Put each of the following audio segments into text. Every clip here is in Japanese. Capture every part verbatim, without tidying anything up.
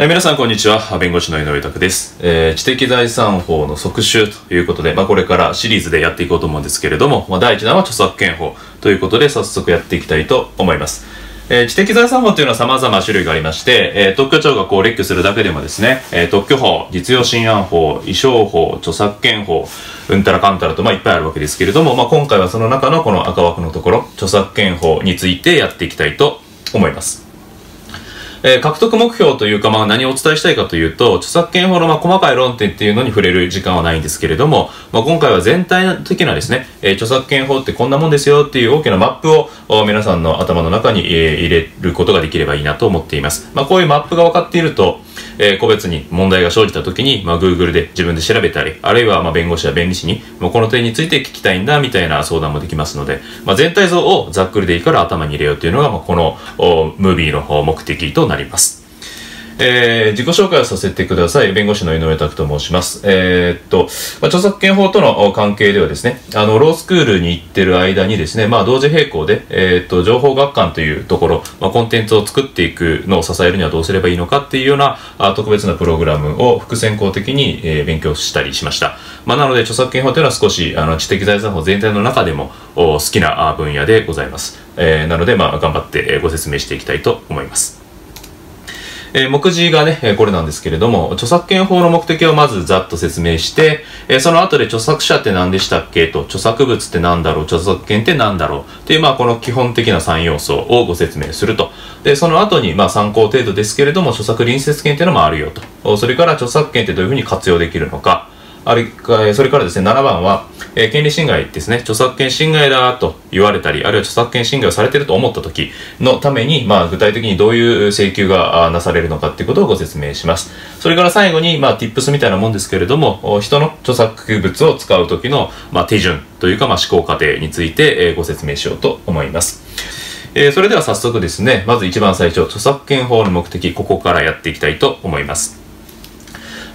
えー、皆さんこんにちは。弁護士の井上拓です、えー。知的財産法の即習ということで、まあ、これからシリーズでやっていこうと思うんですけれども、まあ、だいいちだんは著作権法ということで早速やっていきたいと思います。えー、知的財産法というのは様々種類がありまして、えー、特許庁がこう列挙するだけでもですね、えー、特許法、実用新案法、意匠法、著作権法、うんたらかんたらと、まあ、いっぱいあるわけですけれども、まあ、今回はその中のこの赤枠のところ、著作権法についてやっていきたいと思います。えー、獲得目標というか、まあ、何をお伝えしたいかというと、著作権法のまあ細かい論点っていうのに触れる時間はないんですけれども、まあ、今回は全体的なですね、えー、著作権法ってこんなもんですよっていう大きなマップを皆さんの頭の中に、えー、入れることができればいいなと思っています。まあ、こういうマップが分かっていると、えー、個別に問題が生じた時に、まあ、Google で自分で調べたり、あるいはまあ弁護士や弁理士に、もうこの点について聞きたいんだみたいな相談もできますので、まあ、全体像をざっくりでいいから頭に入れようというのが、まあ、このムービーの目的となります。えー、自己紹介をさせてください。弁護士の井上拓と申します。えー、っと、まあ、著作権法との関係ではですね、あの、ロースクールに行ってる間にですね、まあ、同時並行で、えー、っと、情報学館というところ、まあ、コンテンツを作っていくのを支えるにはどうすればいいのかっていうような、あ特別なプログラムを複線項的に、えー、勉強したりしました。まあ、なので、著作権法というのは少し、あの、知的財産法全体の中でも好きな分野でございます。えー、なので、まあ、頑張ってご説明していきたいと思います。えー、目次がね、これなんですけれども、著作権法の目的をまずざっと説明して、えー、その後で著作者って何でしたっけと、著作物って何だろう、著作権って何だろうっていう、まあこの基本的なさんようそをご説明すると。で、その後に、まあ参考程度ですけれども、著作隣接権っていうのもあるよと。それから著作権ってどういうふうに活用できるのか。あれか、それからですね、ななばんは、えー、権利侵害ですね、著作権侵害だと言われたり、あるいは著作権侵害をされていると思った時のために、まあ、具体的にどういう請求がなされるのかっていうことをご説明します。それから最後に、まあ、ティップス みたいなもんですけれども、人の著作物を使う時の、まあ、手順というか、まあ、思考過程について、えー、ご説明しようと思います。えー、それでは早速ですね、まず一番最初、著作権法の目的、ここからやっていきたいと思います。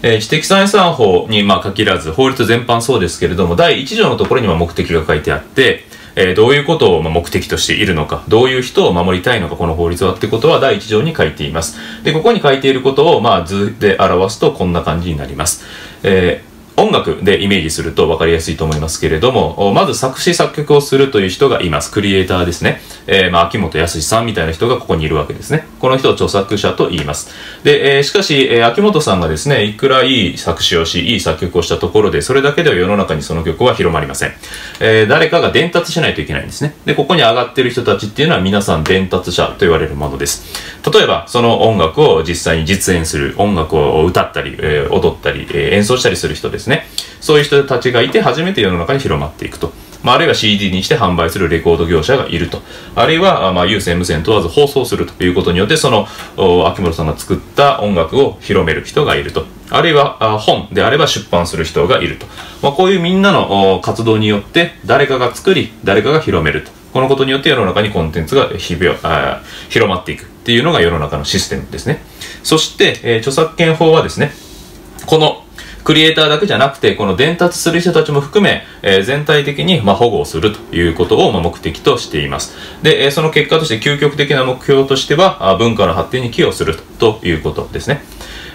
えー、知的財産法にまあ限らず、法律全般そうですけれども、だいいちじょうのところには目的が書いてあって、えー、どういうことを目的としているのか、どういう人を守りたいのか、この法律はってことはだいいちじょうに書いています。で、ここに書いていることをまあ図で表すとこんな感じになります。えー音楽でイメージすると分かりやすいと思いますけれども、まず作詞作曲をするという人がいます。クリエイターですね。えー、まあ、秋元康さんみたいな人がここにいるわけですね。この人を著作者と言います。で、えー、しかし、えー、秋元さんがですね、いくらいい作詞をし、いい作曲をしたところで、それだけでは世の中にその曲は広まりません。えー、誰かが伝達しないといけないんですね。で、ここに上がっている人たちっていうのは皆さん伝達者と言われるものです。例えば、その音楽を実際に実演する、音楽を歌ったり、えー、踊ったり、えー、演奏したりする人です。そういう人たちがいて初めて世の中に広まっていくと。まあ、あるいは シーディー にして販売するレコード業者がいると。あるいは、まあ、有線無線問わず放送するということによって、その、秋元さんが作った音楽を広める人がいると。あるいは、本であれば出版する人がいると。まあ、こういうみんなの活動によって、誰かが作り、誰かが広めると。このことによって世の中にコンテンツがひびょあ広まっていくっていうのが世の中のシステムですね。そして、えー、著作権法はですね、この、クリエイターだけじゃなくて、この伝達する人たちも含め、えー、全体的にまあ保護をするということをまあ目的としています。で、えー、その結果として究極的な目標としては、文化の発展に寄与するということですね。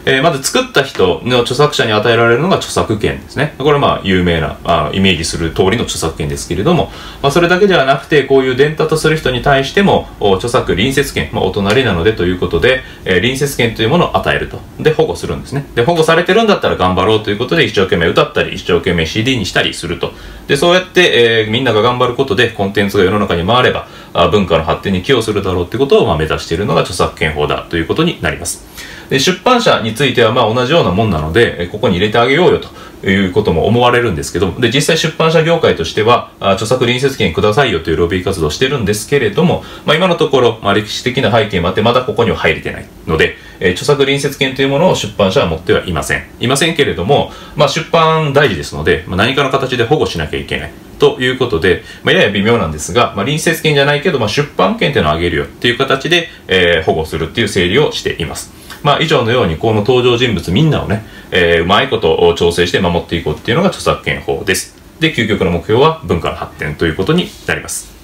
えー、まず作った人の著作者に与えられるのが著作権ですね。これはまあ有名な、あイメージする通りの著作権ですけれども、まあ、それだけではなくて、こういう伝達する人に対しても、著作隣接権、まあ、お隣なのでということで、えー、隣接権というものを与えると。で、保護するんですね。で、保護されてるんだったら頑張ろうということで、一生懸命歌ったり、一生懸命 シーディー にしたりすると。で、そうやって、えー、みんなが頑張ることで、コンテンツが世の中に回れば、文化の発展に寄与するだろうということをまあ目指しているのが著作権法だということになります。で、出版社についてはまあ同じようなもんなので、ここに入れてあげようよということも思われるんですけども、で、実際出版社業界としては、著作隣接権くださいよというロビー活動をしてるんですけれども、まあ今のところ、まあ歴史的な背景もあってまだここには入れてないので、えー、著作隣接権というものを出版社は持ってはいません。いませんけれども、まあ出版大事ですので、まあ、何かの形で保護しなきゃいけない。ということで、まあ、やや微妙なんですが、まあ、隣接権じゃないけど、まあ、出版権っていうのをあげるよっていう形で、えー、保護するっていう整理をしています。まあ、以上のように、この登場人物みんなをね、えー、うまいことを調整して守っていこうっていうのが著作権法です。で、究極の目標は文化の発展ということになります。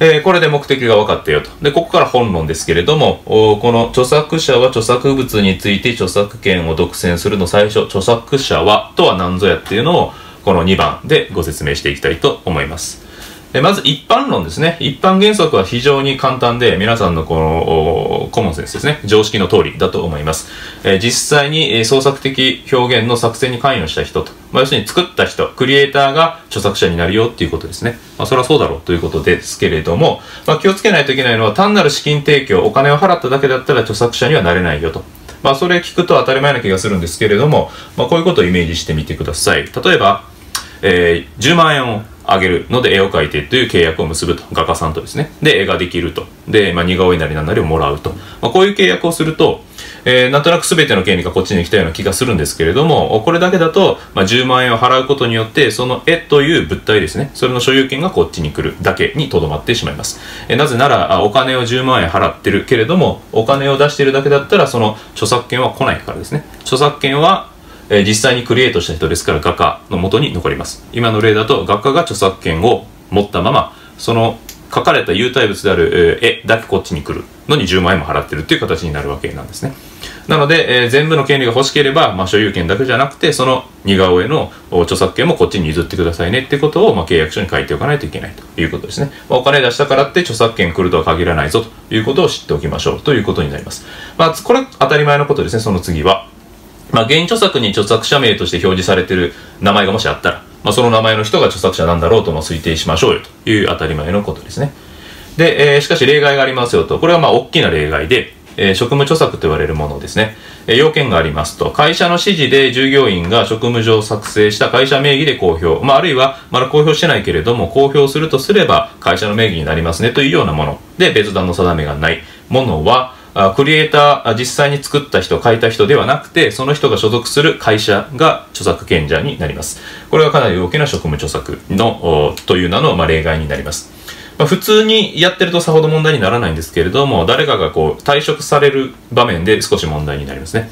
えー、これで目的が分かったよと。で、ここから本論ですけれども、この著作者は著作物について著作権を独占するの最初、著作者はとは何ぞやっていうのを、このにばんでご説明していきたいと思います。まず一般論ですね。一般原則は非常に簡単で、皆さんのこのコモンセンスですね、常識の通りだと思います。実際に創作的表現の作成に関与した人と、まあ、要するに作った人、クリエイターが著作者になるよっていうことですね。まあ、それはそうだろうということですけれども、まあ、気をつけないといけないのは、単なる資金提供、お金を払っただけだったら著作者にはなれないよと。まあ、それ聞くと当たり前な気がするんですけれども、まあ、こういうことをイメージしてみてください。例えば、えー、じゅうまんえんをあげるので絵を描いてという契約を結ぶと。画家さんとですね。で、絵ができると。で、まあ、似顔絵なりなんなりをもらうと。まあ、こういう契約をすると、えー、なんとなく全ての権利がこっちに来たような気がするんですけれども、これだけだと、まあ、じゅうまんえんを払うことによって、その絵という物体ですね。それの所有権がこっちに来るだけにとどまってしまいます。えー、なぜなら、お金をじゅうまんえん払ってるけれども、お金を出してるだけだったら、その著作権は来ないからですね。著作権は、え実際にクリエイトした人ですから画家の元に残ります。今の例だと画家が著作権を持ったまま、その書かれた有体物である絵だけこっちに来るのにじゅうまんえんも払ってるっていう形になるわけなんですね。なので、えー、全部の権利が欲しければ、まあ、所有権だけじゃなくて、その似顔絵の著作権もこっちに譲ってくださいねってことを、まあ、契約書に書いておかないといけないということですね。まあ、お金出したからって著作権来るとは限らないぞということを知っておきましょうということになります。まあ、これ当たり前のことですね、その次は。まあ、原著作に著作者名として表示されている名前がもしあったら、まあ、その名前の人が著作者なんだろうとまあ推定しましょうよという当たり前のことですね。で、えー、しかし例外がありますよと。これはまあ大きな例外で、えー、職務著作と言われるものですね。えー、要件がありますと、会社の指示で従業員が職務上作成した会社名義で公表、まあ、あるいはまだ公表してないけれども、公表するとすれば会社の名義になりますねというようなもので、別段の定めがないものは、クリエイター、実際に作った人、書いた人ではなくて、その人が所属する会社が著作権者になります。これはかなり大きな職務著作のという名のまあ例外になります。まあ、普通にやってるとさほど問題にならないんですけれども、誰かがこう退職される場面で少し問題になりますね。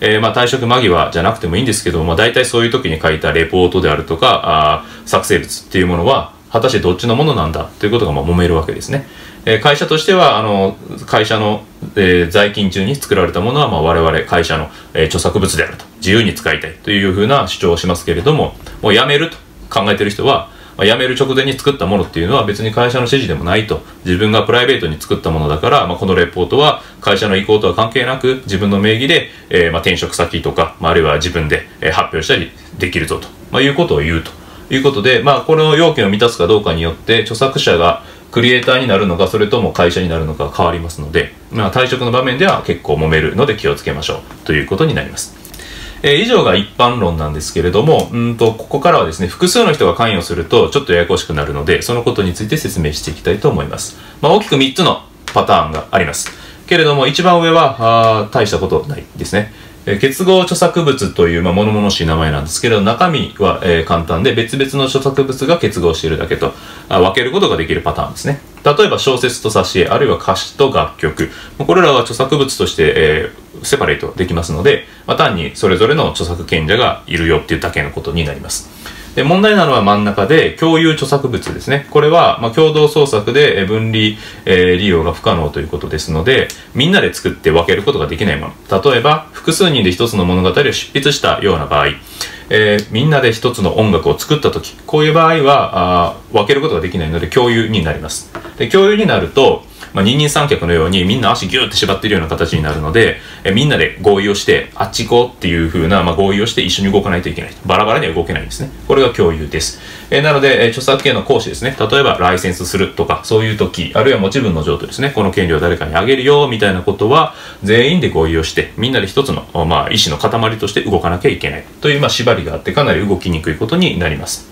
えー、まあ退職間際じゃなくてもいいんですけど、まあ、大体そういう時に書いたレポートであるとか、あ作成物っていうものは、果たしてどっちのものなんだということがまあ揉めるわけですね。えー、会社としては、あの、会社の、えー、在勤中に作られたものは、まあ、我々会社の、えー、著作物であると、自由に使いたいというふうな主張をしますけれども、もう辞めると考えている人は、まあ、辞める直前に作ったものっていうのは別に会社の指示でもないと、自分がプライベートに作ったものだから、まあ、このレポートは会社の意向とは関係なく、自分の名義で、えーまあ、転職先とか、まあ、あるいは自分で、えー、発表したりできるぞと、まあ、いうことを言うと。いうことで、まあ、この要件を満たすかどうかによって、著作者がクリエイターになるのか、それとも会社になるのか変わりますので、まあ、退職の場面では結構揉めるので気をつけましょうということになります。えー、以上が一般論なんですけれども、うんと、ここからはですね、複数の人が関与するとちょっとややこしくなるので、そのことについて説明していきたいと思います。まあ、大きくみっつのパターンがあります。けれども、一番上は、あー、大したことないですね。結合著作物という、まあ、物々しい名前なんですけど、中身は、えー、簡単で、別々の著作物が結合しているだけと、あ、分けることができるパターンですね。例えば小説と挿絵、あるいは歌詞と楽曲。これらは著作物として、えー、セパレートできますので、まあ、単にそれぞれの著作権者がいるよっていうだけのことになります。で、問題なのは真ん中で、共有著作物ですね。これは、まあ、共同創作で分離、えー、利用が不可能ということですので、みんなで作って分けることができないもの。例えば、複数人で一つの物語を執筆したような場合、えー、みんなで一つの音楽を作ったとき、こういう場合はあ、分けることができないので共有になります。で、共有になると、まあ、二人三脚のようにみんな足ギューって縛っているような形になるので、えみんなで合意をして、あっち行こうっていう風な、まあ、合意をして一緒に動かないといけない。バラバラには動けないんですね。これが共有です。えなので、え著作権の行使ですね。例えばライセンスするとか、そういう時、あるいは持ち分の譲渡ですね。この権利を誰かにあげるよ、みたいなことは、全員で合意をして、みんなで一つの、まあ、意思の塊として動かなきゃいけない。という、まあ、縛りがあって、かなり動きにくいことになります。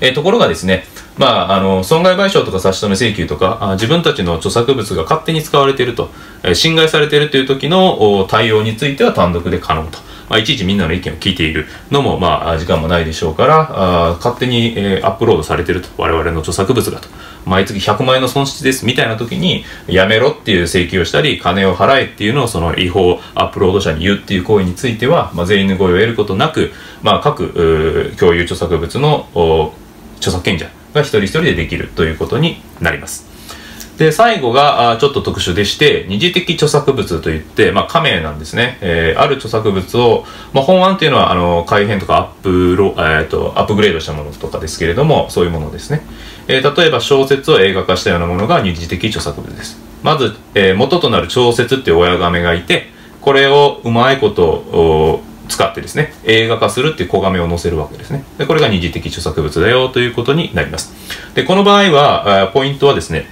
えところがですね、まあ、あの、損害賠償とか差し止め請求とか、自分たちの著作物が勝手に使われていると、侵害されているという時の対応については単独で可能と。まあ、いちいちみんなの意見を聞いているのも、まあ、時間もないでしょうから、あ勝手に、えー、アップロードされていると。我々の著作物がと。毎月ひゃくまんえんの損失ですみたいな時に、やめろっていう請求をしたり、金を払えっていうのをその違法アップロード者に言うっていう行為については、まあ、全員の合意を得ることなく、まあ、各共有著作物の著作権者が一人一人でできるということになります。で、最後がちょっと特殊でして、二次的著作物といって、まあ、加盟なんですね。えー、ある著作物を、まあ、本案というのは、あの、改変とかアップロ、えーと、アップグレードしたものとかですけれども、そういうものですね。えー、例えば小説を映画化したようなものが二次的著作物です。まず、えー、元となる小説っていう親亀がいて、これをうまいことを使ってですね、映画化するっていう小亀を載せるわけですね。で、これが二次的著作物だよということになります。で、この場合は、ポイントはですね、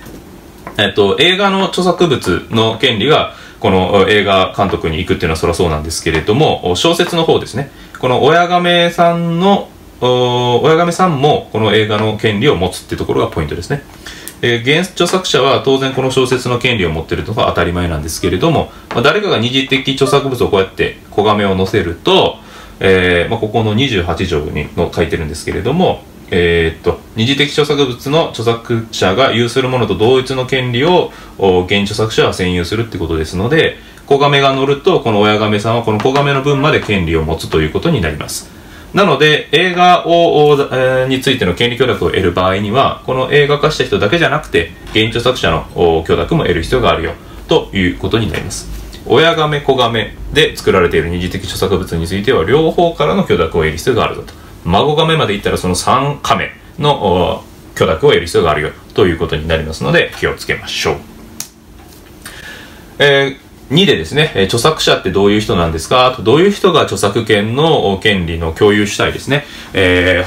えっと、映画の著作物の権利が、この映画監督に行くっていうのはそりゃそうなんですけれども、小説の方ですね。この親亀さんの、親亀さんもこの映画の権利を持つっていうところがポイントですね。えー、原著作者は当然この小説の権利を持ってるのが当たり前なんですけれども、まあ、誰かが二次的著作物をこうやって小亀を載せると、えーまあ、ここのにじゅうはちじょうにの書いてるんですけれども、えー、っと、二次的著作物の著作者が有するものと同一の権利を原著作者は占有するってことですので、小亀が載ると、この親亀さんはこの小亀の分まで権利を持つということになります。なので、映画を、えー、についての権利許諾を得る場合には、この映画化した人だけじゃなくて、原著作者の許諾も得る必要があるよ、ということになります。親亀、子亀で作られている二次的著作物については、両方からの許諾を得る必要があるぞと。孫亀までいったらそのさん亀の許諾を得る必要があるよということになりますので気をつけましょう。えー、にでですね、著作者ってどういう人なんですかと、どういう人が著作権の権利の共有主体ですね、え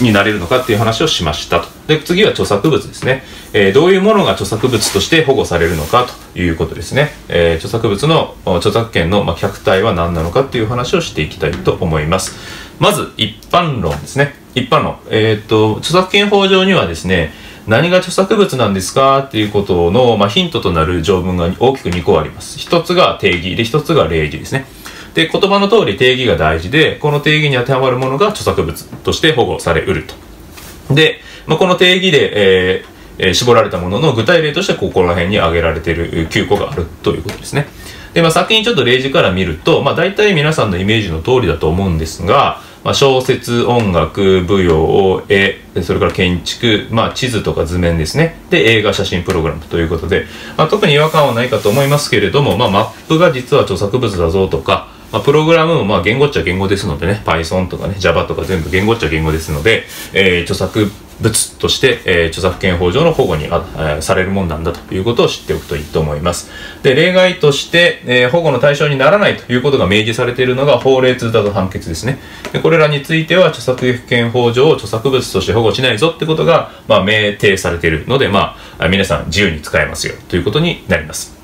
ー、になれるのかっていう話をしましたと。で、次は著作物ですね、えー、どういうものが著作物として保護されるのかということですね、えー、著作物の著作権の客体は何なのかっていう話をしていきたいと思います。まず、一般論ですね。一般論。えっと、著作権法上にはですね、何が著作物なんですかっていうことの、まあ、ヒントとなる条文が大きくにこあります。一つが定義で、一つが例義ですね。で、言葉の通り定義が大事で、この定義に当てはまるものが著作物として保護されうると。で、まあ、この定義で、えーえー、絞られたものの具体例としてここら辺に挙げられているきゅうこがあるということですね。で、まあ、先にちょっと例示から見ると、まあ、大体皆さんのイメージの通りだと思うんですが、まあ、小説、音楽、舞踊、絵、それから建築、まあ、地図とか図面ですね。で、映画、写真、プログラムということで、まあ、特に違和感はないかと思いますけれども、まあ、マップが実は著作物だぞとか、まあ、プログラムもまあ言語っちゃ言語ですのでね、Python とかね、Java とか全部言語っちゃ言語ですので、えー、著作物として、えー、著作権法上の保護にあ、えー、されるもんなんだということを知っておくといいと思います。で、例外として、えー、保護の対象にならないということが明示されているのが法令通達判決ですね。で、これらについては著作権法上を著作物として保護しないぞってことが、まあ、明定されているので、まあ、皆さん自由に使えますよということになります。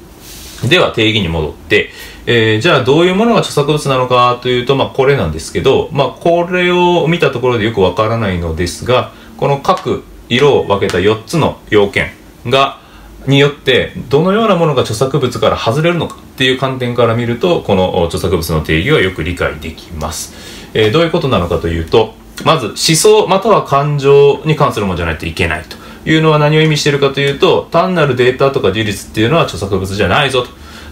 では、定義に戻って、えー、じゃあどういうものが著作物なのかというと、まあ、これなんですけど、まあ、これを見たところでよくわからないのですが、この各色を分けたよっつの要件がによってどのようなものが著作物から外れるのかっていう観点から見ると、この著作物の定義はよく理解できます。えー、どういうことなのかというと、まず思想または感情に関するものじゃないといけないというのは何を意味しているかというと、単なるデータとか事実っていうのは著作物じゃないぞと。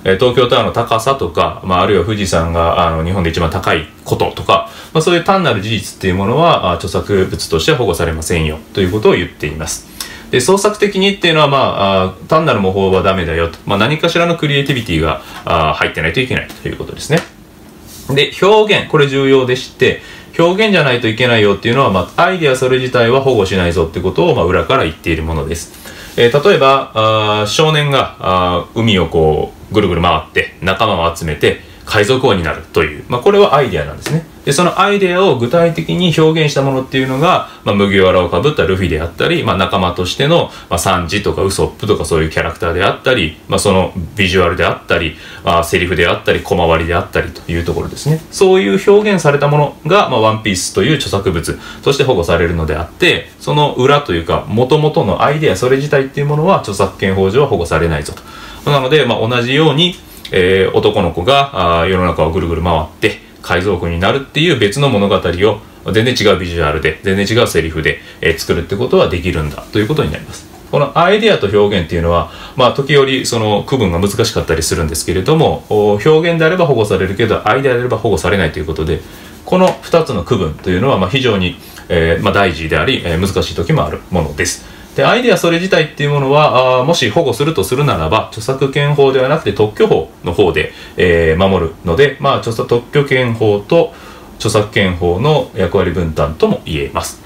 東京タワーの高さとか、まあ、あるいは富士山があの日本で一番高いこととか、まあ、そういう単なる事実っていうものは著作物として保護されませんよということを言っています。で、創作的にっていうのは、まあ、あ単なる模倣はダメだよと、まあ、何かしらのクリエイティビティがあ入ってないといけないということですね。で、表現、これ重要でして、表現じゃないといけないよっていうのは、まあ、アイデアそれ自体は保護しないぞってことを、まあ、裏から言っているものです。えー、例えば、あ少年があ海をこう、ぐるぐる回って仲間を集めて海賊王になるという、まあ、これはアイデアなんですね。で、そのアイデアを具体的に表現したものっていうのが、まあ、麦わらをかぶったルフィであったり、まあ、仲間としての、まあ、サンジとかウソップとかそういうキャラクターであったり、まあ、そのビジュアルであったり、まあ、セリフであったり小回りであったりというところですね。そういう表現されたものが、まあ、ワンピースという著作物として保護されるのであって、その裏というか元々のアイデアそれ自体っていうものは著作権法上は保護されないぞと。なので、まあ、同じように、えー、男の子が世の中をぐるぐる回って海賊王になるっていう別の物語を全然違うビジュアルで全然違うセリフで、えー、作るってことはできるんだということになります。このアイデアと表現っていうのは、まあ、時折その区分が難しかったりするんですけれども、表現であれば保護されるけどアイデアであれば保護されないということで、このふたつの区分というのは、まあ、非常に、えーまあ、大事であり、えー、難しい時もあるものです。で、アイデアそれ自体っていうものは、あもし保護するとするならば、著作権法ではなくて特許法の方で、えー、守るので、まあ、著作特許権法と著作権法の役割分担とも言えます。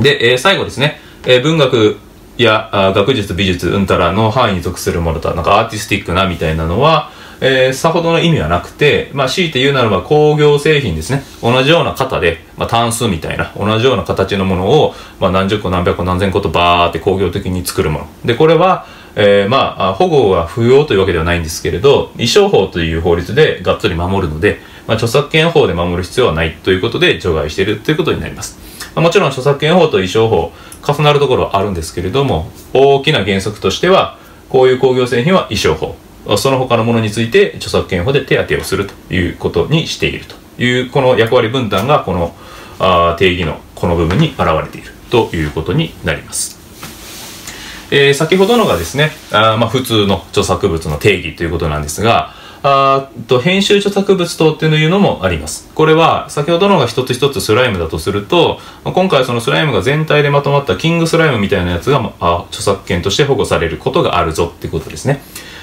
で、えー、最後ですね、えー、文学や学術、美術、うんたらの範囲に属するものと、なんかアーティスティックなみたいなのは、えー、さほどの意味はなくて、まあ、強いて言うならば工業製品ですね。同じような型で、まあ、単数みたいな、同じような形のものを、まあ、何十個何百個何千個とバーって工業的に作るもの。で、これは、えー、まあ、保護は不要というわけではないんですけれど、意匠法という法律でがっつり守るので、まあ、著作権法で守る必要はないということで除外しているということになります。まあ、もちろん著作権法と意匠法、重なるところはあるんですけれども、大きな原則としては、こういう工業製品は意匠法。その他のものについて著作権法で手当てをするということにしているというこの役割分担がこの定義のこの部分に現れているということになります。えー、先ほどのがですね、あまあ普通の著作物の定義ということなんですが、あと編集著作物等っていうのもあります。これは先ほどのが一つ一つスライムだとすると、今回そのスライムが全体でまとまったキングスライムみたいなやつがあ著作権として保護されることがあるぞっていうことですね。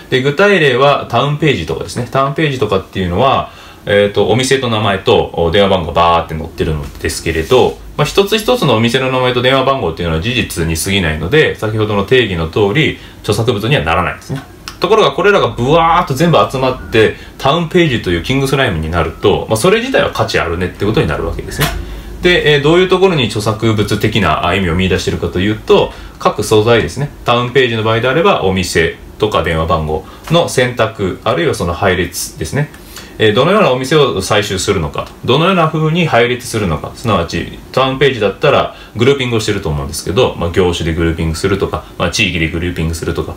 で、具体例はタウンページとかですね。タウンページとかっていうのは、えっと、お店と名前と電話番号がバーって載ってるのですけれど、まあ、一つ一つのお店の名前と電話番号っていうのは事実に過ぎないので、先ほどの定義の通り、著作物にはならないんですね。ところがこれらがブワーっと全部集まって、タウンページというキングスライムになると、まあ、それ自体は価値あるねってことになるわけですね。で、えー、どういうところに著作物的な意味を見出しているかというと、各素材ですね。タウンページの場合であれば、お店、とか電話番号の選択、あるいはその配列ですね。えー、どのようなお店を採集するのか、どのような風に配列するのか、すなわちタウンページだったらグルーピングをしてると思うんですけど、まあ、業種でグルーピングするとか、まあ、地域でグルーピングするとか、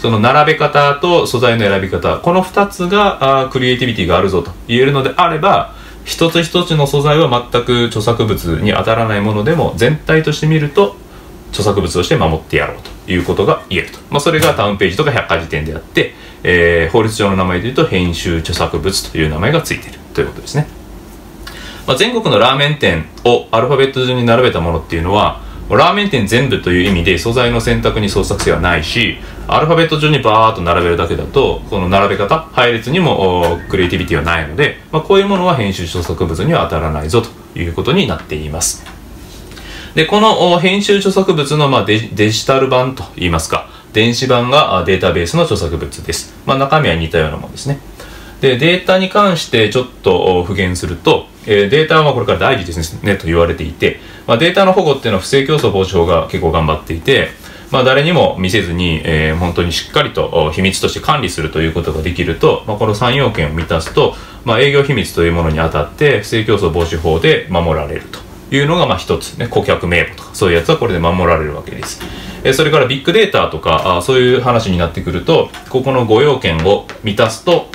その並べ方と素材の選び方、このふたつがあクリエイティビティがあるぞと言えるのであれば、一つ一つの素材は全く著作物に当たらないものでも、全体として見ると著作物として守ってやろうということが言えると。まあ、それがタウンページとか百科事典であって、えー、法律上の名前で言うと編集著作物という名前がついているということですね。まあ、全国のラーメン店をアルファベット順に並べたものっていうのは、ラーメン店全部という意味で素材の選択に創作性はないし、アルファベット順にバーッと並べるだけだと、この並べ方、配列にもクリエイティビティはないので、まあ、こういうものは編集著作物には当たらないぞということになっています。で、この編集著作物のまあ デ, デジタル版といいますか、電子版がデータベースの著作物です。まあ、中身は似たようなものですね。で、データに関してちょっと普及すると、えー、データはこれから大事ですねと言われていて、まあ、データの保護っていうのは不正競争防止法が結構頑張っていて、まあ、誰にも見せずに、えー、本当にしっかりと秘密として管理するということができると、まあ、このさん要件を満たすと、まあ、営業秘密というものに当たって不正競争防止法で守られると。いうのがまあ一つね、顧客名簿とかそういうやつはこれで守られるわけです。えー、それからビッグデータとかあそういう話になってくると、ここのご要件を満たすと、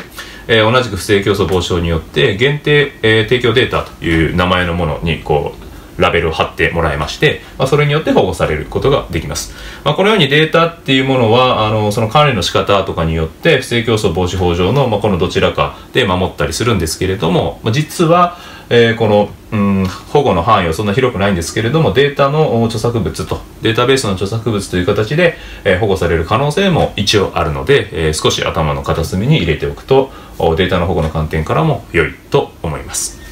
えー、同じく不正競争防止法によって限定、えー、提供データという名前のものにこうラベルを貼ってもらいまして、まあ、それによって保護されることができます。まあ、このようにデータっていうものはあのその管理の仕方とかによって不正競争防止法上の、まあ、このどちらかで守ったりするんですけれども、まあ、実はえー、この、うん、保護の範囲はそんな広くないんですけれども、データの著作物とデータベースの著作物という形で、えー、保護される可能性も一応あるので、えー、少し頭の片隅に入れておくとデータの保護の観点からも良いと思います。